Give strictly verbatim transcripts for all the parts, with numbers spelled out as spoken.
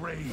grave.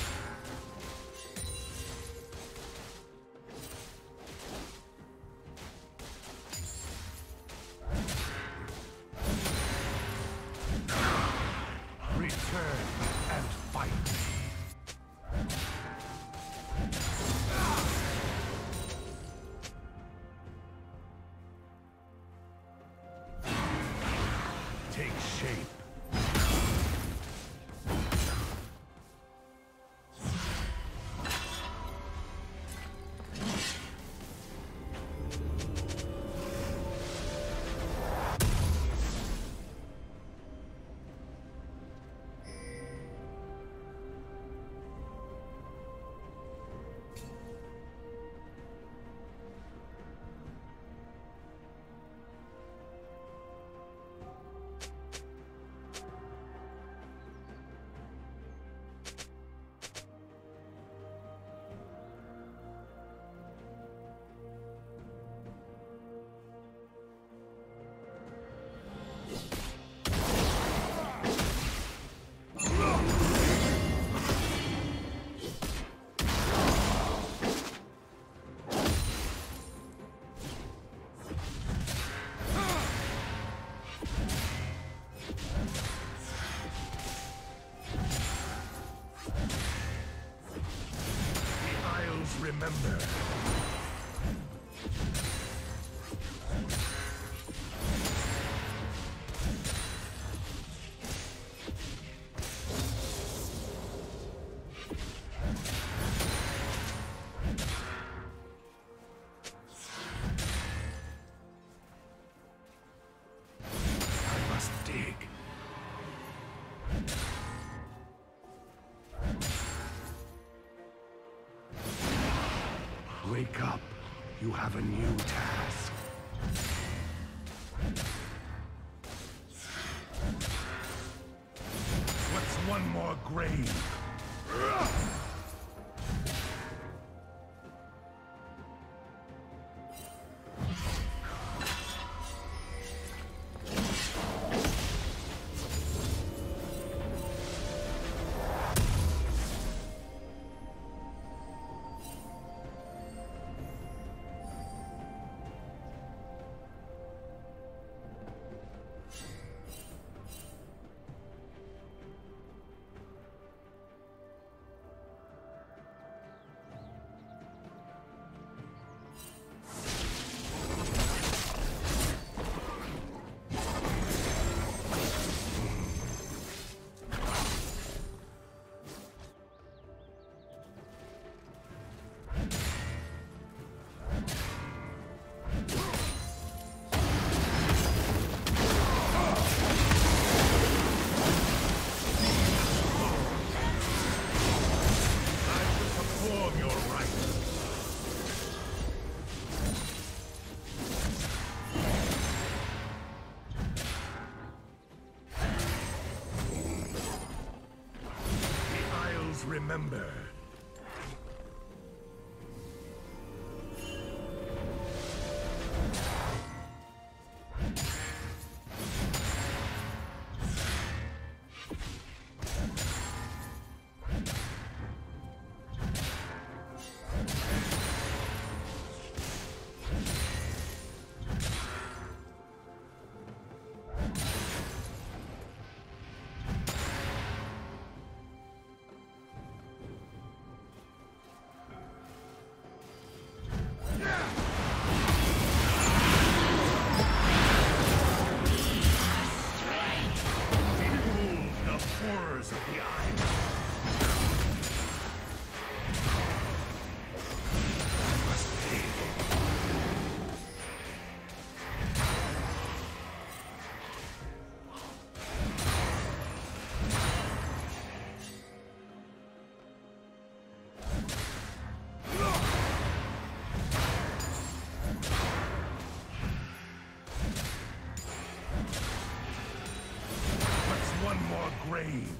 Return and fight. Take shape. Remember. Wake up. You have a new task. What's one more grave? Remember. grave.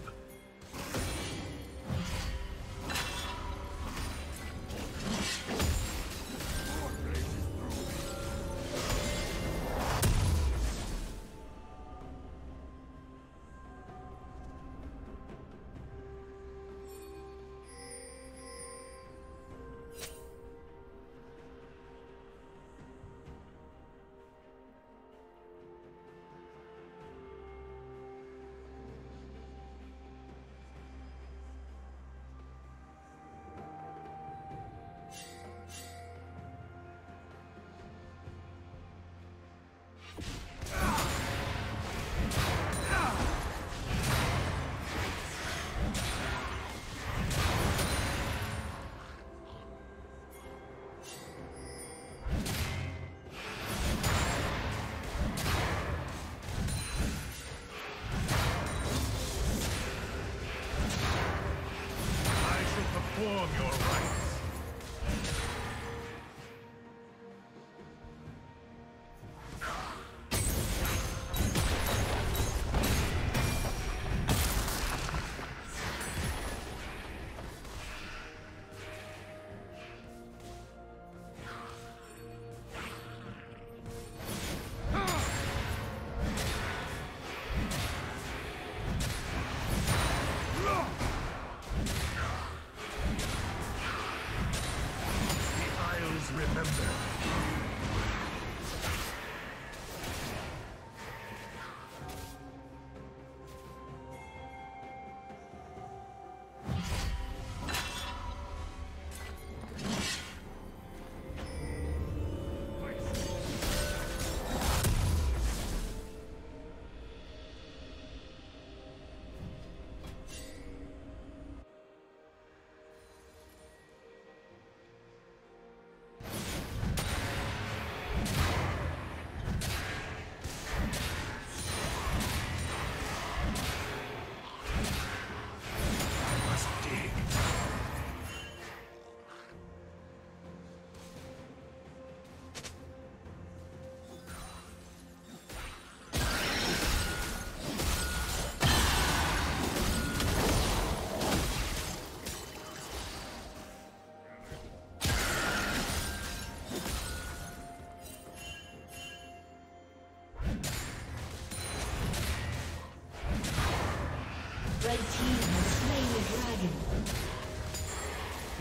Red team has slain the dragon.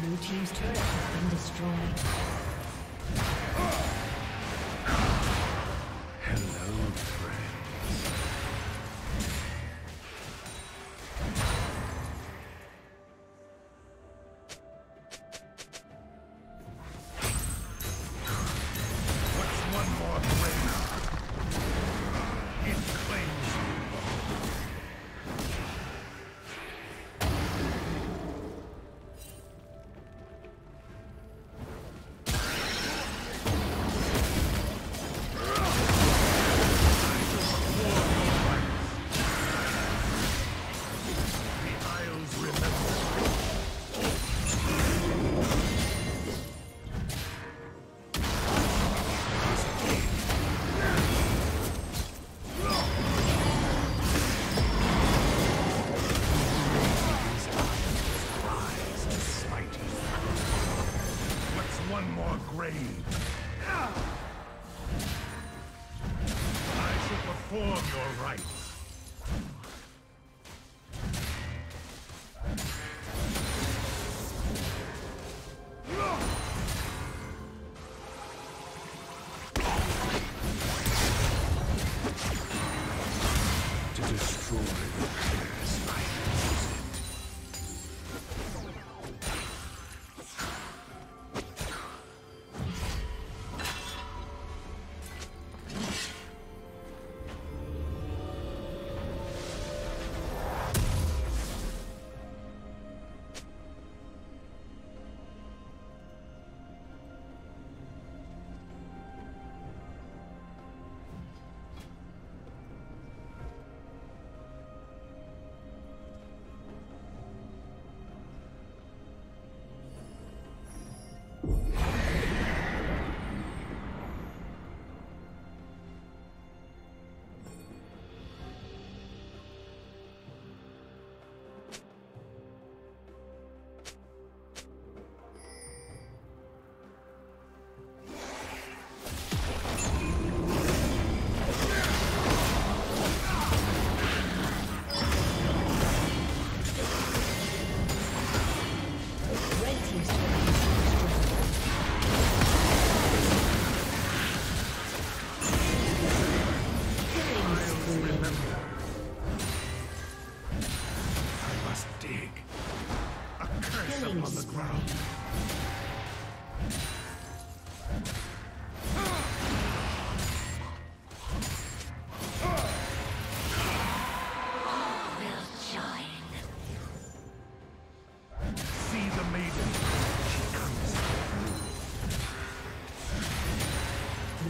Blue team's turret has been destroyed. Hello, friends.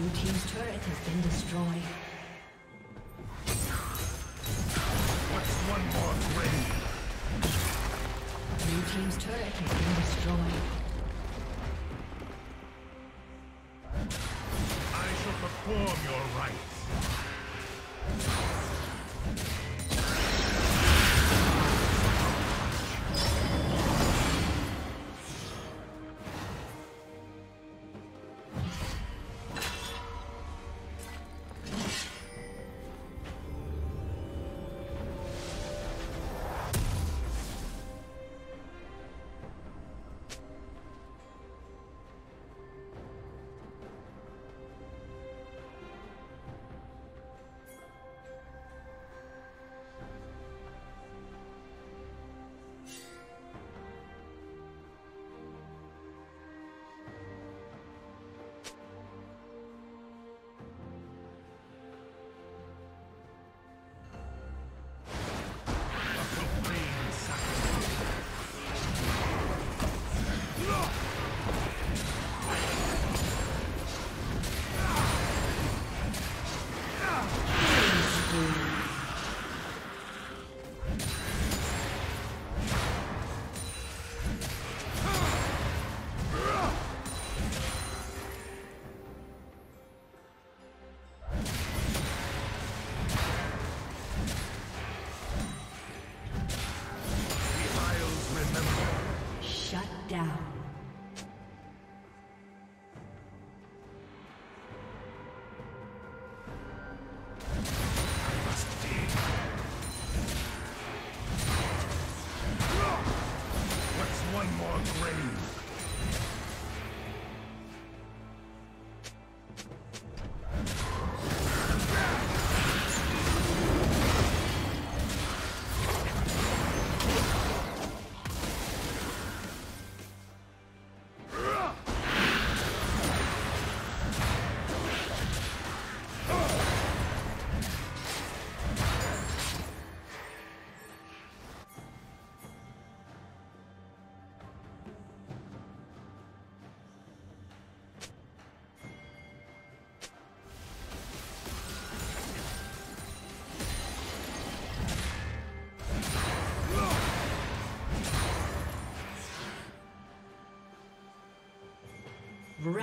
Blue team's turret has been destroyed. What's one more thing? Blue team's turret has been destroyed. I shall perform your rites.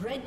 Red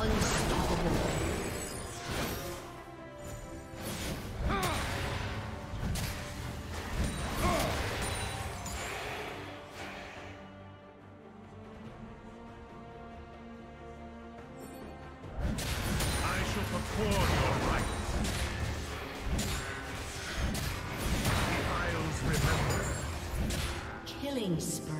Unstoppable. killing spree.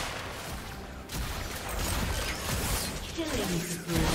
Celebrating. Killing spree.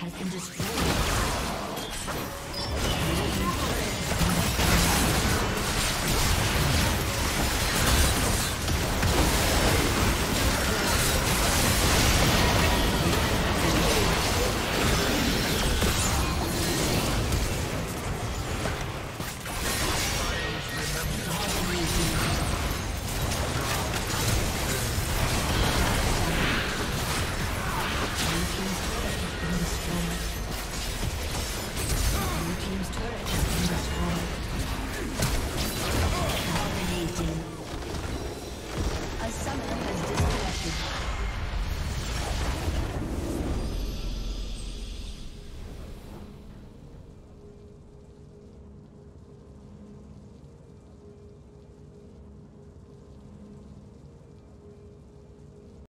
Has been destroyed.